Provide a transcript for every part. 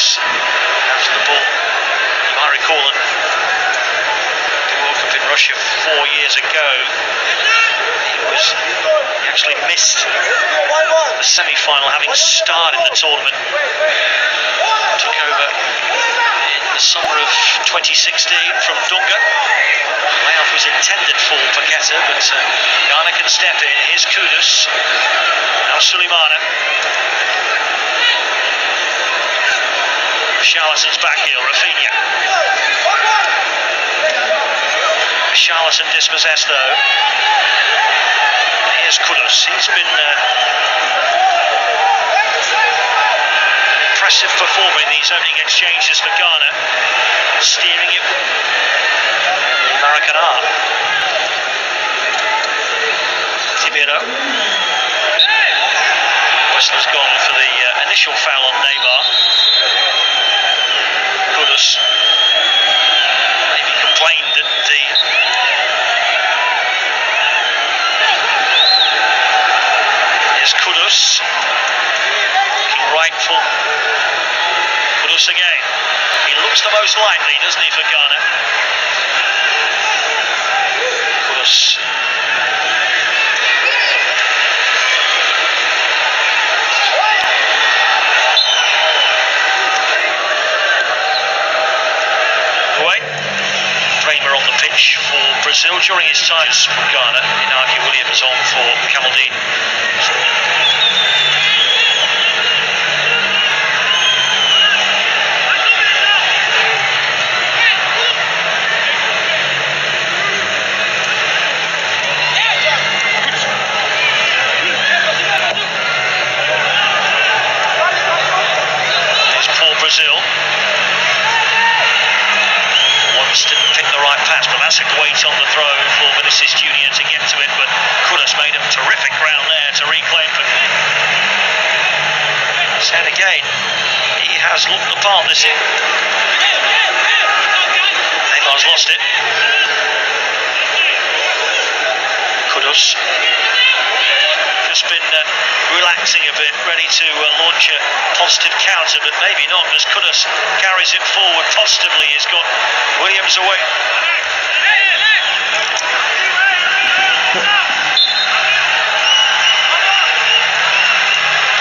Kudus has the ball. You might recall that he woke up in Russia 4 years ago. He actually missed the semi-final, having started the tournament. Took over in the summer of 2016 from Dunga. The layoff was intended for Paqueta, but Ghana can step in. Here's Kudus. Now Suleiman. Charlison's back heel, Rafinha. Charlison dispossessed though. Here's Kudus. He's been an impressive performer in these opening exchanges for Ghana. Steering it in Maracanã. Tibero. Whistler's gone for the initial foul on Neymar. Maybe complained that the Here's Kudus, looking rightful. Kudus again. He looks the most likely, doesn't he, for Ghana? Kudus. Kramer on the pitch for Brazil during his times from Ghana. Inaki Williams on for Camaldine. It's poor Brazil. Didn't pick the right pass, but that's a weight on the throw for Vinicius Junior to get to it, but Kudus made a terrific round there to reclaim for him. And again, he has looked the part this year. Neymar's lost it. Kudus has been relaxing a bit, ready to launch a positive counter, but maybe not, as Kudus carries it forward positively. He's got Williams away.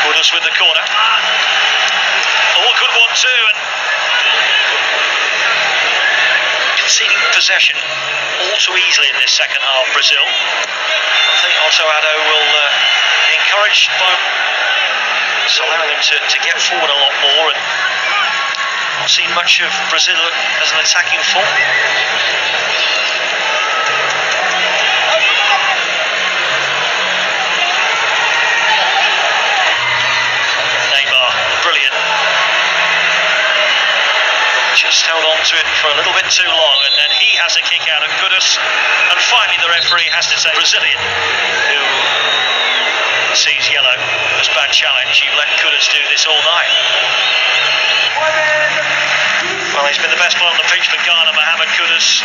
Kudus with the corner. Oh, good one too, and conceding possession all too easily in this second half, Brazil. I think Otto Addo will be encouraged by this, allowing them to get forward a lot more, and not seen much of Brazil as an attacking form. Neymar, brilliant. Just held on to it for a little bit too long, and then he has a kick out of Kudus, and finally the referee has to say Brazilian, who sees yellow as bad challenge. You let Kudus do this all night. Well, he's been the best player on the pitch for Ghana, Mohammed Kudus.